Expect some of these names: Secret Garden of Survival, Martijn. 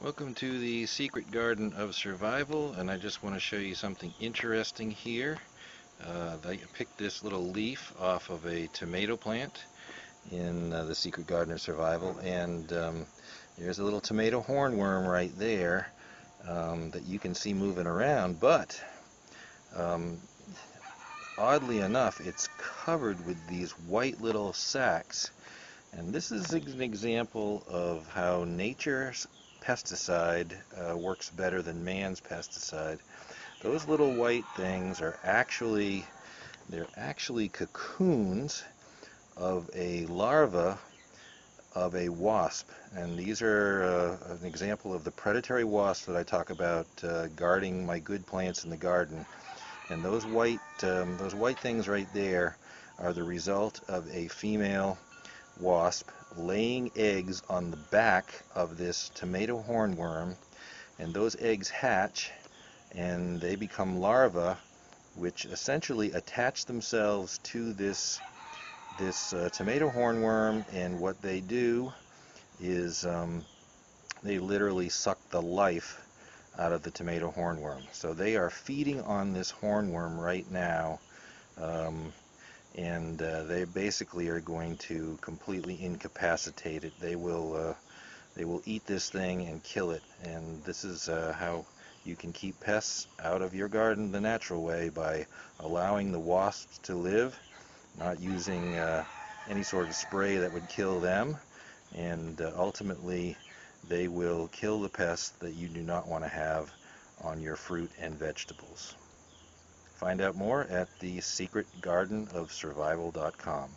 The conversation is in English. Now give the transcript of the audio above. Welcome to the Secret Garden of Survival, and I just want to show you something interesting here. I picked this little leaf off of a tomato plant in the Secret Garden of Survival, and there's a little tomato hornworm right there that you can see moving around, but oddly enough it's covered with these white little sacs, and this is an example of how nature's pesticide works better than man's pesticide. Those little white things are actually cocoons of a larva of a wasp, and these are an example of the predatory wasp that I talk about guarding my good plants in the garden. And those white things right there are the result of a female wasp laying eggs on the back of this tomato hornworm, and those eggs hatch and they become larvae, which essentially attach themselves to this tomato hornworm, and what they do is they literally suck the life out of the tomato hornworm. So they are feeding on this hornworm right now, and they basically are going to completely incapacitate it. They will eat this thing and kill it. And this is how you can keep pests out of your garden the natural way, by allowing the wasps to live, not using any sort of spray that would kill them, and ultimately they will kill the pests that you do not want to have on your fruit and vegetables. Find out more at thesecretgardenofsurvival.com.